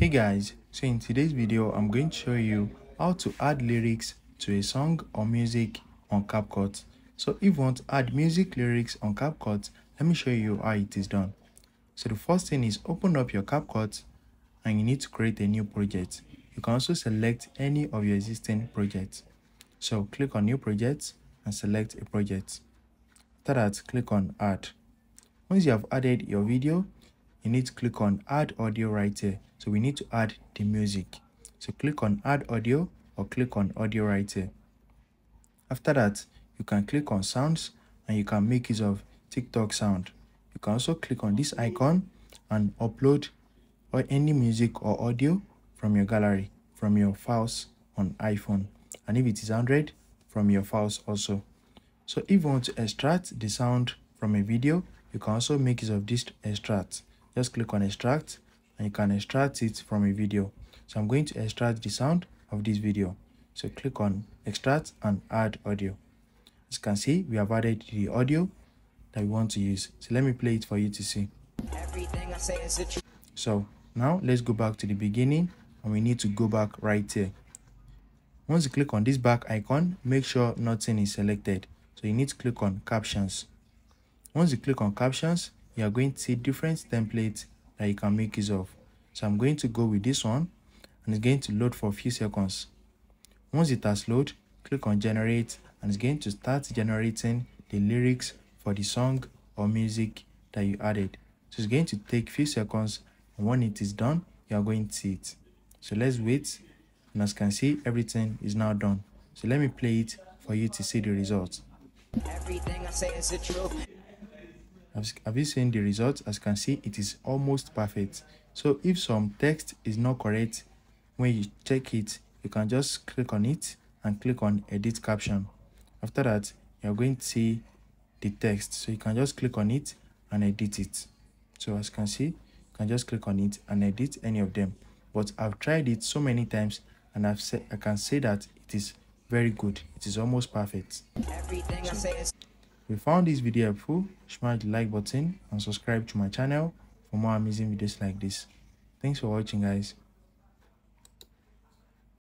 Hey guys, so in today's video I'm going to show you how to add lyrics to a song or music on CapCut. So if you want to add music lyrics on CapCut, let me show you how it is done. So the first thing is open up your CapCut and you need to create a new project. You can also select any of your existing projects. So click on new project and select a project. After that, click on add. Once you have added your video, you need to click on add audio right here. So we need to add the music, so click on add audio or click on audio right here. After that, you can click on sounds and you can make use of TikTok sound. You can also click on this icon and upload or any music or audio from your gallery, from your files on iPhone, and if it is Android, from your files also. So if you want to extract the sound from a video, you can also make use of this extract. Just click on extract and you can extract it from a video. So I'm going to extract the sound of this video. So click on extract and add audio. As you can see, we have added the audio that we want to use. So let me play it for you to see. So now let's go back to the beginning and we need to go back right here. Once you click on this back icon, make sure nothing is selected. So you need to click on captions. Once you click on captions, you are going to see different templates that you can make use of. So I'm going to go with this one and it's going to load for a few seconds. Once it has loaded, click on generate and it's going to start generating the lyrics for the song or music that you added. So it's going to take a few seconds, and when it is done, you are going to see it. So let's wait, and as you can see, everything is now done. So let me play it for you to see the results. Everything I say is the truth. Have you seen the results? As you can see, it is almost perfect. So if some text is not correct, when you check it, you can just click on it and click on edit caption. After that, you're going to see the text, so you can just click on it and edit it. So as you can see, you can just click on it and edit any of them. But I've tried it so many times and I can say that it is very good. It is almost perfect. Everything I say is. If you found this video helpful, smash the like button and subscribe to my channel for more amazing videos like this. Thanks for watching, guys.